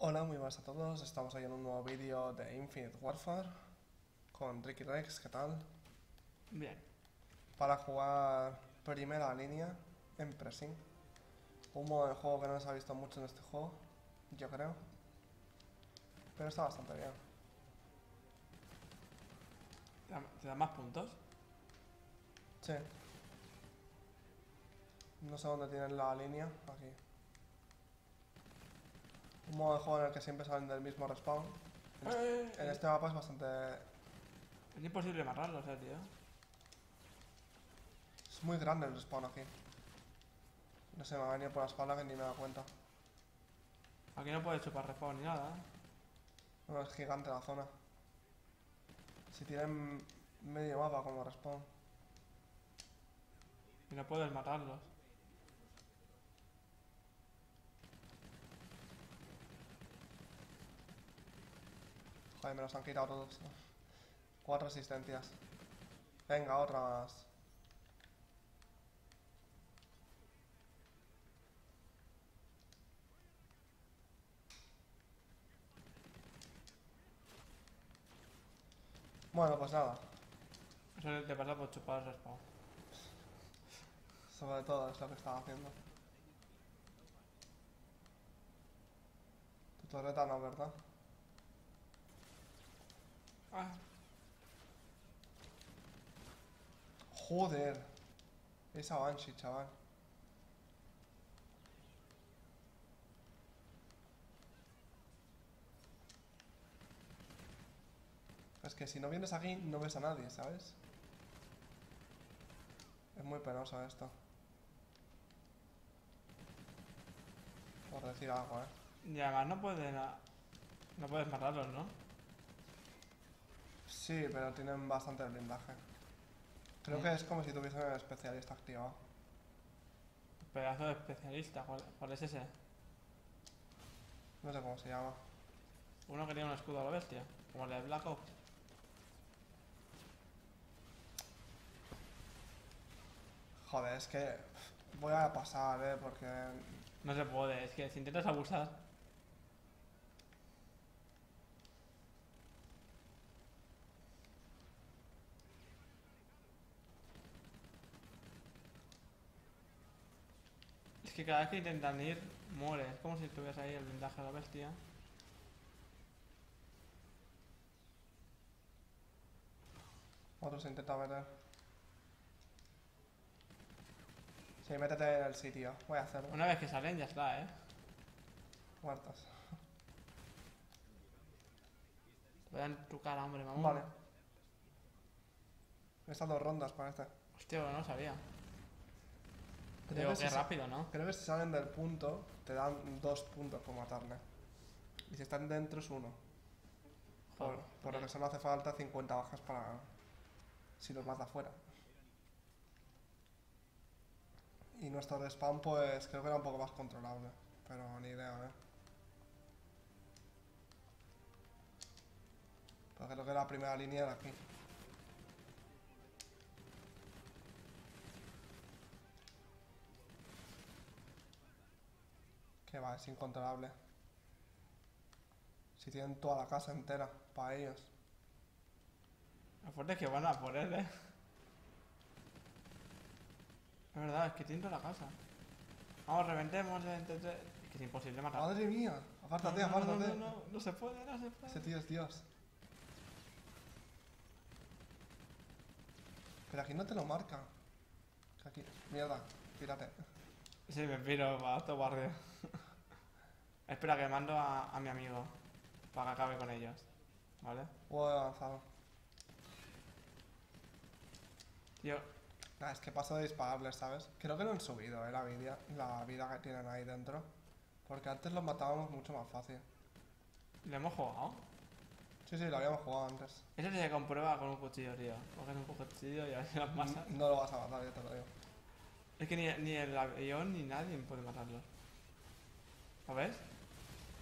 Hola, muy buenas a todos, estamos ahí en un nuevo vídeo de Infinite Warfare con Rickirex, ¿qué tal? Bien. Para jugar primera línea en Precinct. Un modo de juego que no se ha visto mucho en este juego, yo creo. Pero está bastante bien. ¿Te dan más puntos? Sí. No sé dónde tienen la línea, aquí. Un modo de juego en el que siempre salen del mismo respawn. En este mapa es bastante... Es imposible matarlos, tío. Es muy grande el respawn aquí. No sé, me ha venido por la espalda que ni me he dado cuenta. Aquí no puedes chupar respawn ni nada, No, es gigante la zona. Si tienen medio mapa como respawn. Y no puedes matarlos. Joder, me los han quitado todos. 4 asistencias. Venga, otra más. Bueno, pues nada. Eso te pasa por chupar el respawn. Sobre todo es lo que estaba haciendo. Tu torreta no, ¿verdad? Ah. Joder, esa Banshee, chaval. Es que si no vienes aquí no ves a nadie, ¿sabes? Es muy penoso esto. Por decir algo, Y además no puedes matarlos, ¿no? Sí, pero tienen bastante blindaje. Creo que es como si tuviesen el especialista activado. Pedazo de especialista, ¿cuál es ese? No sé cómo se llama. Uno que tiene un escudo a la bestia, como el de Black Ops. Joder, es que voy a pasar, porque... No se puede, es que si intentas abusar... Es que cada vez que intentan ir, mueres. Es como si estuvieras ahí el blindaje de la bestia. Otro se intenta meter. Sí, métete en el sitio. Voy a hacerlo. Una vez que salen ya está, Muertos. Voy a dar tu cara, hombre, mamón. Vale. He estado 2 rondas para este. Hostia, no sabía. Creo que es rápido, ¿no? Creo que si salen del punto, te dan 2 puntos por matarle. Y si están dentro es 1. Joder, por lo que solo hace falta 50 bajas para... Si los mata afuera. Y nuestro respawn, pues creo que era un poco más controlable. Pero ni idea, Porque creo que la primera línea era aquí. Que va, es incontrolable. Si tienen toda la casa entera para ellos. Lo fuerte es que van a por él, Es verdad, es que tienen toda la casa. Vamos, reventemos. Es que es imposible matar. Madre mía, apártate, apártate. No se puede, no se puede. Ese tío es Dios. Pero aquí no te lo marca. Aquí, mierda, pírate. Sí, me piro, para esto guardia. Espera, que mando a mi amigo para que acabe con ellos, ¿vale? Wow, avanzado. Tío. Nah, es que paso de dispararles, ¿sabes? Creo que no han subido, la vida que tienen ahí dentro. Porque antes los matábamos mucho más fácil. ¿Lo hemos jugado? Sí, lo habíamos jugado antes. Eso se comprueba con un cuchillo, tío. Coges un cuchillo y a ver si las masas. No lo vas a matar, yo te lo digo. Es que ni el avión ni nadie puede matarlos. ¿Lo ves?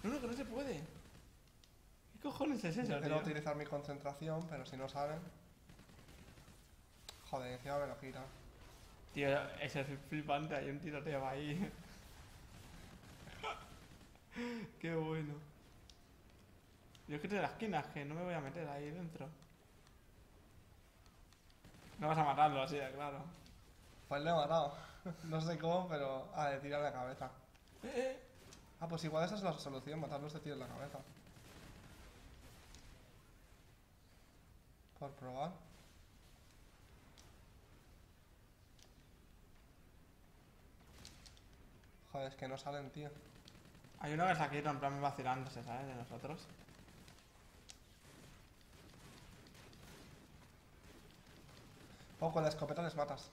No, que no se puede. ¿Qué cojones es eso, tío? Quiero utilizar mi concentración, pero si no salen... Joder, encima me lo quita. Tío, ese es flipante, hay un tiroteo ahí. Qué bueno. Yo creo de la esquina, que no me voy a meter ahí dentro. No vas a matarlo así, claro. Pues lo he matado. No sé cómo, pero... Ah, de tiro en la cabeza. Ah, pues igual esa es la solución, matarlos de tiro en la cabeza. Por probar. Joder, es que no salen, tío. Hay uno que se ha quedado en plan vacilándose, ¿sabes? De nosotros. O con la escopeta les matas.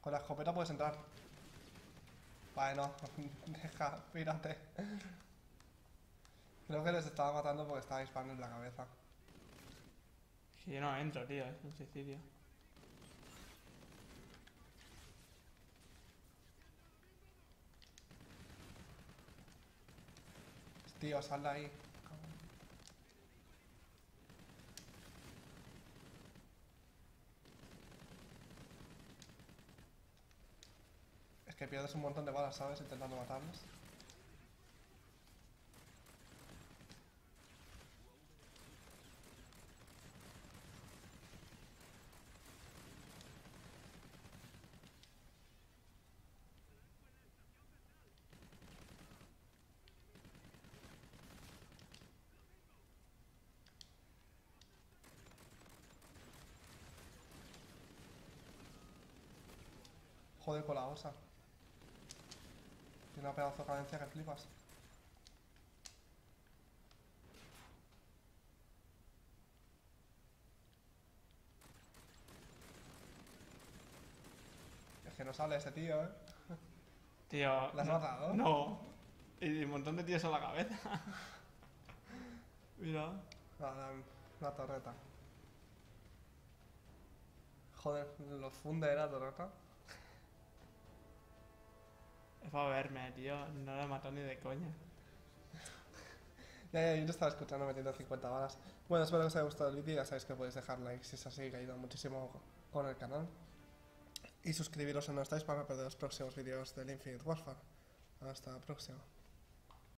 Con la escopeta puedes entrar. Vale, no. Deja, pírate. Creo que les estaba matando porque estaba disparando en la cabeza. Si yo no entro, tío, es un suicidio. Tío, sal de ahí. Es que pierdes un montón de balas, ¿sabes? Intentando matarlos. Joder con la osa. Tiene una pedazo de cadencia que flipas. Es que no sale este tío, eh. Tío... ¿La has matado? No. Y un montón de tíos en la cabeza. Mira. La torreta. Joder, los funde de la torreta. Es para verme, tío. No lo he matado ni de coña. Yo no estaba escuchando metiendo 50 balas. Bueno, espero que os haya gustado el vídeo. Ya sabéis que podéis dejar like si es así, que ha ayudado muchísimo con el canal. Y suscribiros si no estáis para no perder los próximos vídeos del Infinite Warfare. Hasta la próxima.